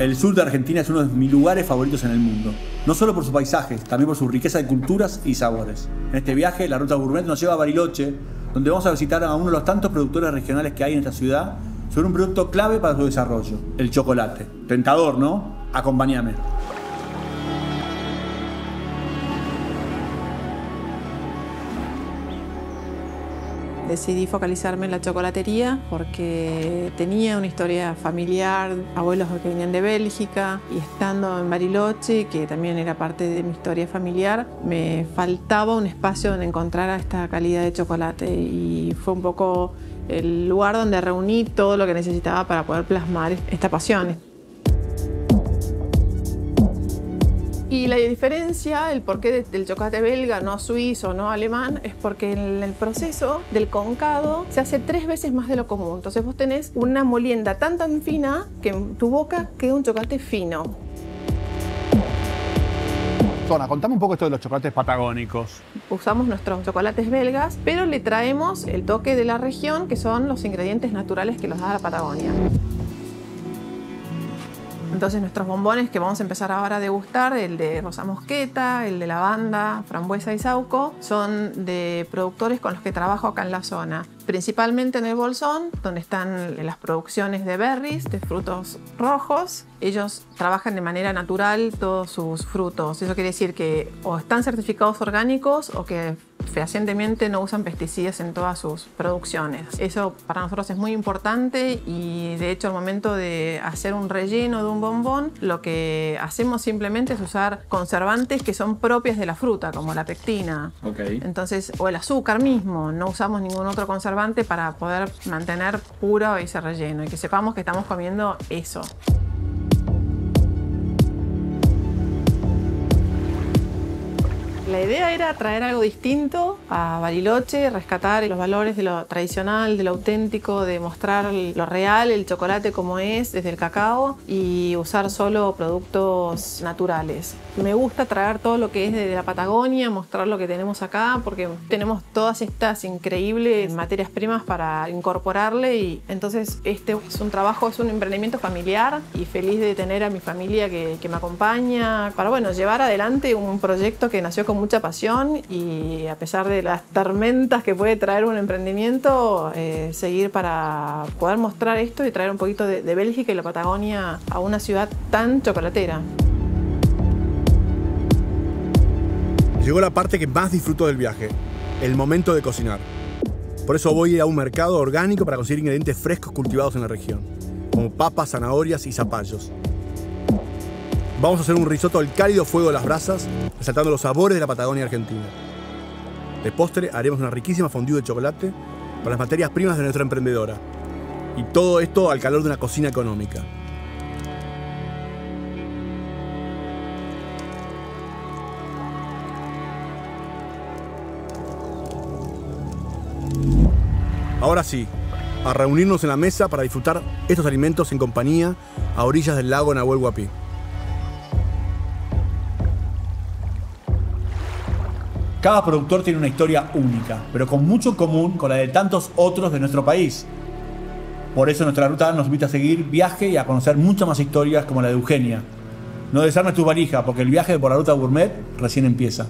El sur de Argentina es uno de mis lugares favoritos en el mundo, no solo por sus paisajes, también por su riqueza de culturas y sabores. En este viaje, la Ruta Gourmet nos lleva a Bariloche, donde vamos a visitar a uno de los tantos productores regionales que hay en esta ciudad sobre un producto clave para su desarrollo, el chocolate. Tentador, ¿no? Acompáñame. Decidí focalizarme en la chocolatería porque tenía una historia familiar, abuelos que venían de Bélgica, y estando en Bariloche, que también era parte de mi historia familiar, me faltaba un espacio donde encontrar esta calidad de chocolate, y fue un poco el lugar donde reuní todo lo que necesitaba para poder plasmar esta pasión. Y la diferencia, el porqué del chocolate belga, no suizo, no alemán, es porque en el proceso del concado se hace 3 veces más de lo común. Entonces vos tenés una molienda tan fina que en tu boca queda un chocolate fino. Tona, contame un poco esto de los chocolates patagónicos. Usamos nuestros chocolates belgas, pero le traemos el toque de la región, que son los ingredientes naturales que los da la Patagonia. Entonces nuestros bombones que vamos a empezar ahora a degustar, el de rosa mosqueta, el de lavanda, frambuesa y saúco, son de productores con los que trabajo acá en la zona. Principalmente en el Bolsón, donde están las producciones de berries, de frutos rojos. Ellos trabajan de manera natural todos sus frutos. Eso quiere decir que o están certificados orgánicos o que fehacientemente no usan pesticidas en todas sus producciones. Eso para nosotros es muy importante, y de hecho al momento de hacer un relleno de un bombón, lo que hacemos simplemente es usar conservantes que son propias de la fruta, como la pectina. Okay. Entonces, o el azúcar mismo, no usamos ningún otro conservante para poder mantener puro ese relleno y que sepamos que estamos comiendo eso. La idea era traer algo distinto a Bariloche, rescatar los valores de lo tradicional, de lo auténtico, de mostrar lo real, el chocolate como es, desde el cacao, y usar solo productos naturales. Me gusta traer todo lo que es de la Patagonia, mostrar lo que tenemos acá, porque tenemos todas estas increíbles materias primas para incorporarle, y entonces este es un trabajo, es un emprendimiento familiar, y feliz de tener a mi familia que me acompaña para, bueno, llevar adelante un proyecto que nació como mucha pasión, y a pesar de las tormentas que puede traer un emprendimiento, seguir para poder mostrar esto y traer un poquito de Bélgica y la Patagonia a una ciudad tan chocolatera. Llegó la parte que más disfruto del viaje, el momento de cocinar. Por eso voy a un mercado orgánico para conseguir ingredientes frescos cultivados en la región, como papas, zanahorias y zapallos. Vamos a hacer un risotto al cálido fuego de las brasas, resaltando los sabores de la Patagonia argentina. De postre haremos una riquísima fondue de chocolate con las materias primas de nuestra emprendedora. Y todo esto al calor de una cocina económica. Ahora sí, a reunirnos en la mesa para disfrutar estos alimentos en compañía a orillas del lago Nahuel Huapi. Cada productor tiene una historia única, pero con mucho en común con la de tantos otros de nuestro país. Por eso nuestra ruta nos invita a seguir viaje y a conocer muchas más historias como la de Eugenia. No desarmes tu valija, porque el viaje por la Ruta Gourmet recién empieza.